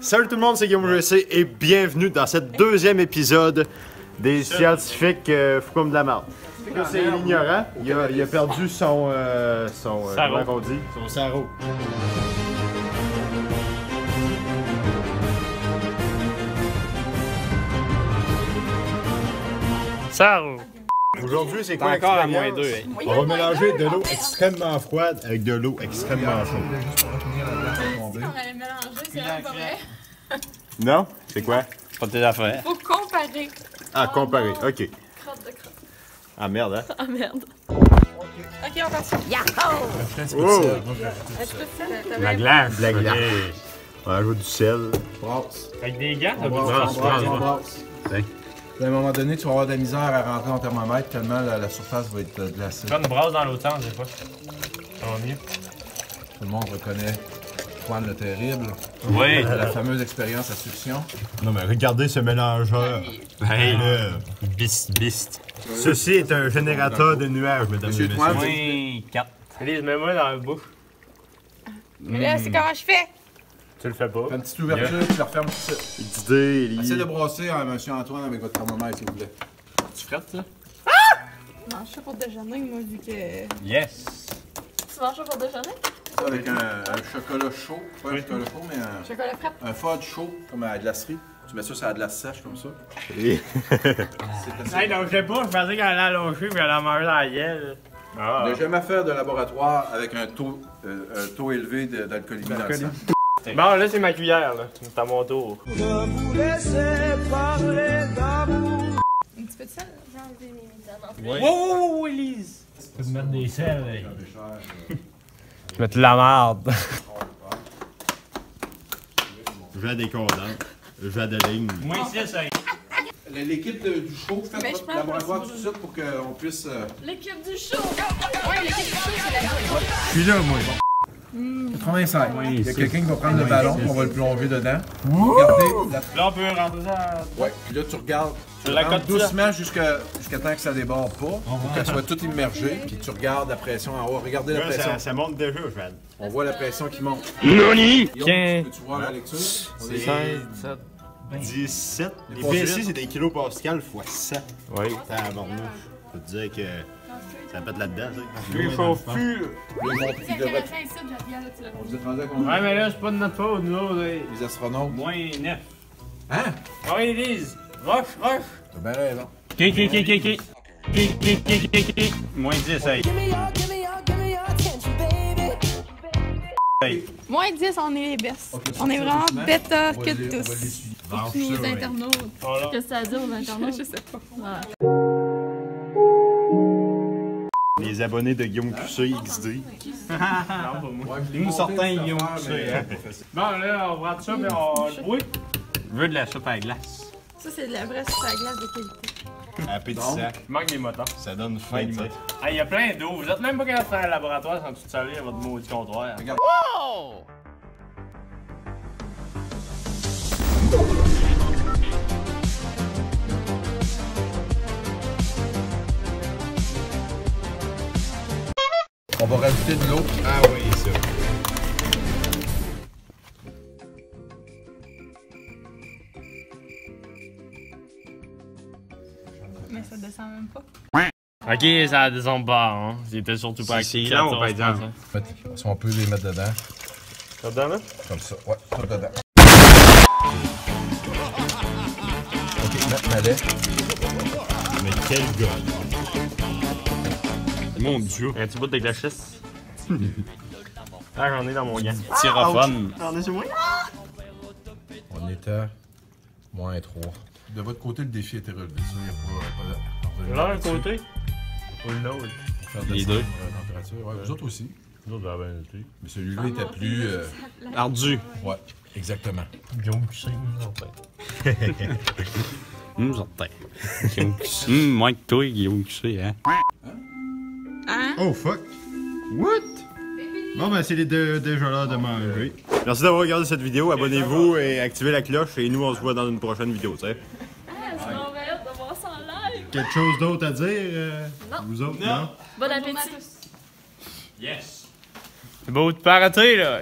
Salut tout le monde, c'est Guillaume GC et bienvenue dans cette deuxième épisode des scientifiques Foucault de la marde. C'est l'ignorant, il a perdu son sarreau. Sarreau. Aujourd'hui, c'est quoi encore à -2? Hey. On va mélanger de l'eau extrêmement froide avec de l'eau extrêmement chaude. On allait mélanger, c'est même pas vrai. Non? C'est quoi? C'est pas tes affaires. Faut comparer. Ah, comparer, ok. Crotte de crotte. Ah merde, hein? Ah merde. Ok, on passe. Yahoo! Oh! La glace. On va jouer du sel. Brasse. Avec des gants, t'as brasse. À un moment donné, tu vas avoir de la misère à rentrer en thermomètre tellement la surface va être glacée. Tu vas une brasse dans l'eau tendre, des fois. Ça va mieux. Tout le monde reconnaît Juan le Terrible. Oui. La fameuse expérience à succion. Non, mais regardez ce mélangeur. Hey, là. Bist. Ceci est un générateur de nuages, mesdames et messieurs. Oui, 4. Allez, mets-moi dans la bouche. Mais là, c'est comment je fais? Tu le fais pas. Fais une petite ouverture, tu la refermes tout ça. Essayez de brasser, hein, monsieur Antoine, avec votre thermomètre, s'il vous plaît. Tu frettes, là? Ah! Tu manges ça pour déjeuner, moi, vu que. Yes! Tu manges ça pour déjeuner? Avec un chocolat chaud, pas un chocolat chaud, mais un chocolat frappe. Un fudge chaud, comme à la glacerie. Tu mets ça sur la glace sèche, comme ça. Oui. Hey, donc je sais pas, je pensais qu'elle allait allonger, puis elle allait manger dans la gueule. Ah. Ne jamais faire de laboratoire avec un taux élevé d'alcoolémie dans le sang. Bon, là, c'est ma cuillère, là. C'est à mon tour. Ne vous laissez parler d'amour. Un petit peu de sel, j'ai enlevé mes médicaments. Wow, Elise! Tu peux mettre des sels, là. Je mets de la merde. Je vais à des condenses. Je vais à des lignes. Moi, c'est ça. L'équipe du show, faites votre laboratoire tout de suite pour qu'on puisse. L'équipe du show! Oui, l'équipe du show, c'est la bonne. Je suis là, moi. 85. Oui, il y a quelqu'un qui va prendre le ballon, on va le plonger dedans. Regardez. Là, on peut rentrer ça. Ouais, puis là, tu regardes. Tu la cotes doucement jusqu'à temps que ça déborde pas, pour qu'elle soit toute immergée, puis tu regardes la pression en haut. Regardez la pression. Ça monte déjà, Fred. On voit la pression qui monte. Noni! Tiens! Peux-tu voir la lecture? C'est 16, 17. 17. Les PSI, c'est des kilopascales fois 7. Oui. Faut te dire que. Ça pète là-dedans, ça. Il chauffe plus. Ouais, mais là, c'est pas de notre faute, nous, les astronautes. -9. Hein? Oui, Elise. Roche. T'as bien raison. Kiki. -10, hey. -10, on est les best. On est vraiment better que tous. Nos internautes. Qu'est-ce que ça dit aux internautes? Je sais pas. Les abonnés de Guillaume GC XD. Nous sortons Guillaume GC. Bon, là, on rentre ça, mais on. Oui. Je veux de la soupe à la glace. Ça, c'est de la vraie soupe à la glace de qualité. Appétissant. Il manque des motons. Ça donne faim, ça. Ah, il y a plein d'eau. Vous êtes même pas capable de faire un laboratoire sans tout salir à votre maudit comptoir. Regarde. Wow! On va rajouter de l'eau. Ah oui, ça. Mais ça descend même pas. Ok, ça descend pas, hein. C'était surtout pas actif. C'est long, par exemple. Si on peut les mettre dedans. Comme dedans, là? Comme ça, ouais, tout dedans. Ok, mettre ma lait. Mais quel gars! Mon dieu! Un petit bout de glacis. Ah, j'en ai dans mon gant. Tyrophone. J'en ai chez moi. On est à -3. De votre côté, le défi était relevé. Ça, il n'y a pas de. L'un côté ou l'autre? Les deux. Ouais, vous autres aussi. Vous autres, vous avez bien été. Mais celui-là était plus. Ardu. Ouais, exactement. Guillaume GC, nous en tête. Nous en tête. Guillaume GC. Moins que toi, Guillaume GC, hein? Oh fuck! What? Bon ben c'est les deux déjà là de manger. Merci d'avoir regardé cette vidéo, abonnez-vous et activez la cloche et nous on se voit dans une prochaine vidéo, tu sais. Ah, je m'en vais hâte de voir ça en live! Quelque chose d'autre à dire? Non. Vous autres? Non? Bon appétit! Yes! C'est beau de parater là!